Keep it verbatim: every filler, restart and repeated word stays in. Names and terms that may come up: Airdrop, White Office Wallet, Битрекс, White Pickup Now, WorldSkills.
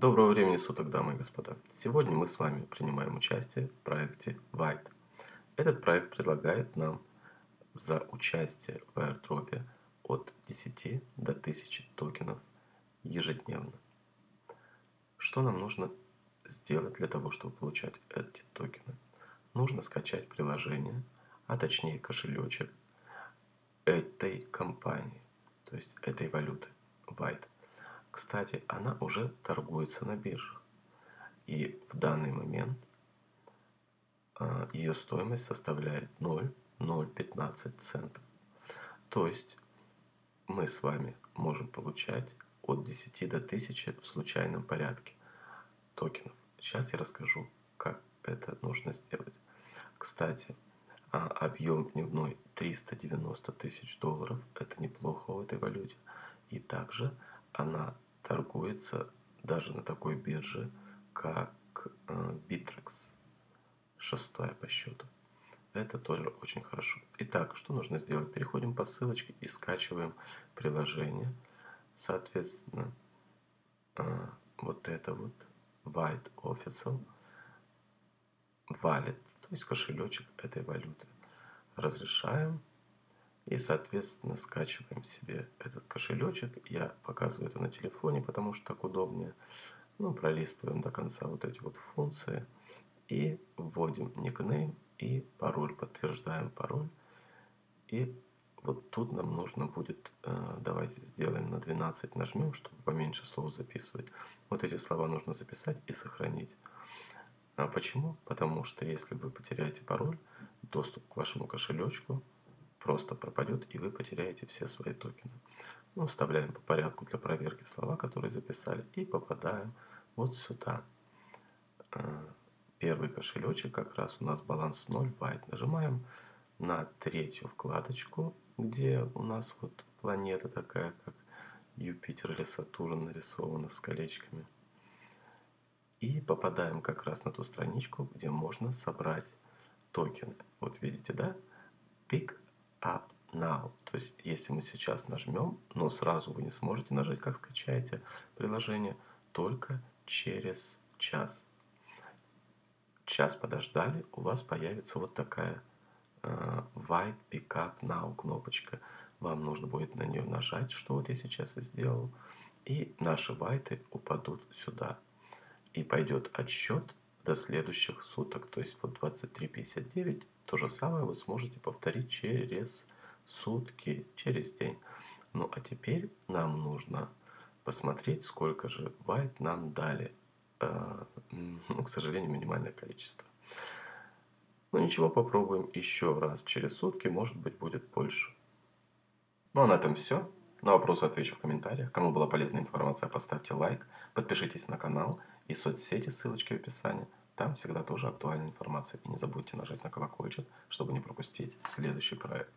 Доброго времени суток, дамы и господа! Сегодня мы с вами принимаем участие в проекте вайт. Этот проект предлагает нам за участие в Airdrop от десяти до тысячи токенов ежедневно. Что нам нужно сделать для того, чтобы получать эти токены? Нужно скачать приложение, а точнее кошелечек этой компании, то есть этой валюты вайт. Кстати, она уже торгуется на биржах, и в данный момент э, ее стоимость составляет ноль целых ноль пятнадцать центов. То есть мы с вами можем получать от десяти до тысячи в случайном порядке токенов. Сейчас я расскажу, как это нужно сделать. Кстати, э, объем дневной триста девяносто тысяч долларов, это неплохо в этой валюте, и также она торгуется даже на такой бирже, как Битрекс, шестая по счету. Это тоже очень хорошо. Итак, что нужно сделать? Переходим по ссылочке и скачиваем приложение. Соответственно, вот это вот White Office Wallet, то есть кошелечек этой валюты. Разрешаем. И, соответственно, скачиваем себе этот кошелечек. Я показываю это на телефоне, потому что так удобнее. Ну, пролистываем до конца вот эти вот функции. И вводим никнейм и пароль. Подтверждаем пароль. И вот тут нам нужно будет... Э, давайте сделаем на двенадцать, нажмем, чтобы поменьше слов записывать. Вот эти слова нужно записать и сохранить. А почему? Потому что если вы потеряете пароль, доступ к вашему кошелечку просто пропадет, и вы потеряете все свои токены. Ну, вставляем по порядку для проверки слова, которые записали, и попадаем вот сюда. Первый кошелечек, как раз у нас баланс ноль, вайт. Нажимаем на третью вкладочку, где у нас вот планета такая, как Юпитер или Сатурн, нарисована с колечками. И попадаем как раз на ту страничку, где можно собрать токены. Вот видите, да? Пик Up Now. То есть, если мы сейчас нажмем, но сразу вы не сможете нажать, как скачаете приложение, только через час. Час подождали, у вас появится вот такая э, White Pickup Now кнопочка. Вам нужно будет на нее нажать, что вот я сейчас и сделал. И наши вайты упадут сюда. И пойдет отсчет до следующих суток. То есть, вот двадцать три пятьдесят девять. То же самое вы сможете повторить через сутки, через день. Ну а теперь нам нужно посмотреть, сколько же вайт нам дали. Ну, к сожалению, минимальное количество. Ну ничего, попробуем еще раз через сутки, может быть, будет больше. Ну а на этом все. На вопросы отвечу в комментариях. Кому была полезная информация, поставьте лайк, подпишитесь на канал и соцсети, ссылочки в описании. Там всегда тоже актуальная информация. И не забудьте нажать на колокольчик, чтобы не пропустить следующий проект.